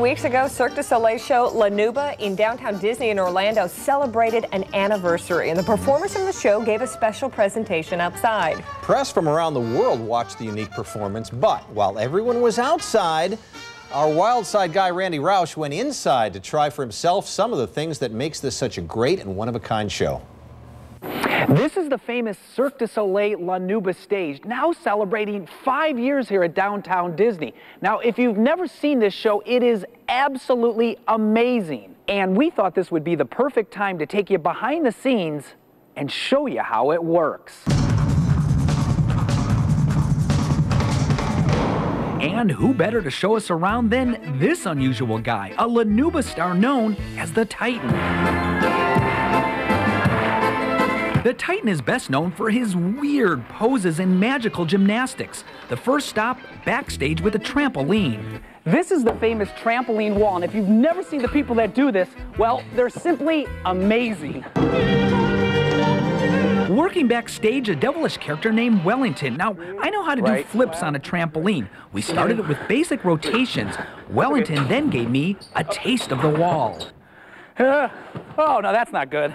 2 weeks ago, Cirque du Soleil show La Nouba in downtown Disney in Orlando celebrated an anniversary, and the performers from the show gave a special presentation outside. Press from around the world watched the unique performance, but while everyone was outside, our wild side guy Randy Rauch went inside to try for himself some of the things that makes this such a great and one-of-a-kind show. This is the famous Cirque du Soleil La Nouba stage, now celebrating 5 years here at downtown Disney. Now, if you've never seen this show, it is absolutely amazing. And we thought this would be the perfect time to take you behind the scenes and show you how it works. And who better to show us around than this unusual guy, a La Nouba star known as the Titan. The Titan is best known for his weird poses and magical gymnastics. The first stop, backstage with a trampoline. This is the famous trampoline wall, and if you've never seen the people that do this, well, they're simply amazing. Working backstage, a devilish character named Wellington. Now, I know how to do flips on a trampoline. We started it with basic rotations. Wellington then gave me a taste of the wall. Oh, no, that's not good.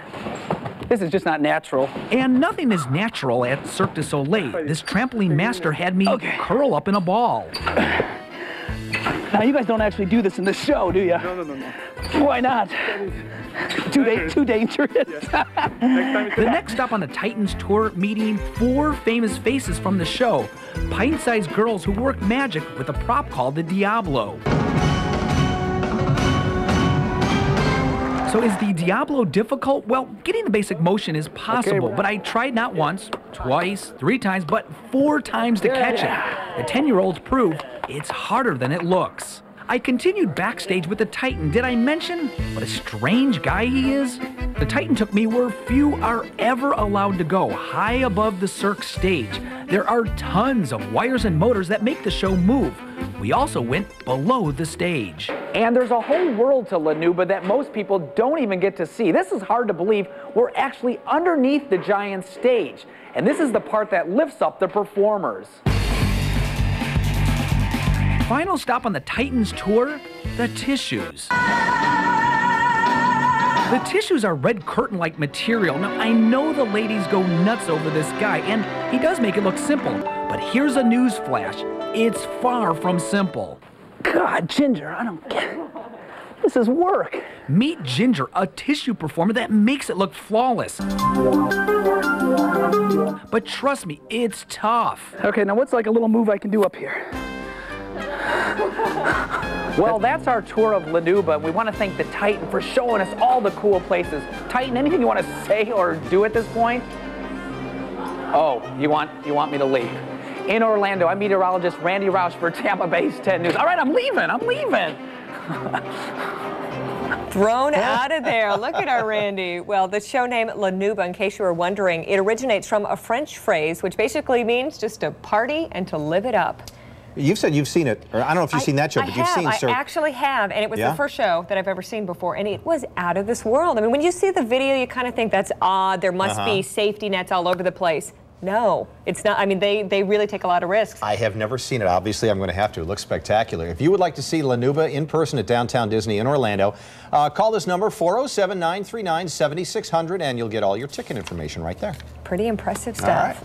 This is just not natural. And nothing is natural at Cirque du Soleil. This trampoline master had me curl up in a ball. Now, you guys don't actually do this in this show, do you? No, no, no, no. Why not? Too dangerous. Yeah. The next stop on the Titans tour, meeting four famous faces from the show. Pint-sized girls who work magic with a prop called the Diablo. So is the Diablo difficult? Well, getting the basic motion is possible, but I tried not once, twice, 3 times, but 4 times to catch it. The 10-year-olds prove it's harder than it looks. I continued backstage with the Titan. Did I mention what a strange guy he is? The Titan took me where few are ever allowed to go, high above the Cirque stage. There are tons of wires and motors that make the show move. We also went below the stage. And there's a whole world to La Nouba that most people don't even get to see. This is hard to believe. We're actually underneath the giant stage. And this is the part that lifts up the performers. Final stop on the Titans tour, the tissues. The tissues are red curtain-like material. Now, I know the ladies go nuts over this guy, and he does make it look simple. But here's a news flash. It's far from simple. God, Ginger, I don't get it. This is work. Meet Ginger, a tissue performer that makes it look flawless. But trust me, it's tough. Okay, now what's like a little move I can do up here? Well, that's our tour of La Nouba. We want to thank the Titan for showing us all the cool places. Titan, anything you want to say or do at this point? Oh, you want me to leave? In Orlando, I'm meteorologist Randy Rauch for Tampa Bay's 10 News. All right, I'm leaving. Thrown out of there. Look at our Randy. Well, the show name La Nouba, in case you were wondering, it originates from a French phrase, which basically means just to party and to live it up. You've said you've seen it, or I don't know if you've seen that show, but you've seen Cirque. I actually have, and it was the first show that I've ever seen before, and it was out of this world. I mean, when you see the video, you kind of think that's odd. There must be safety nets all over the place. No, it's not. I mean, they really take a lot of risks. I have never seen it. Obviously, I'm going to have to. It looks spectacular. If you would like to see La Nouba in person at Downtown Disney in Orlando, call this number, 407-939-7600, and you'll get all your ticket information right there. Pretty impressive stuff.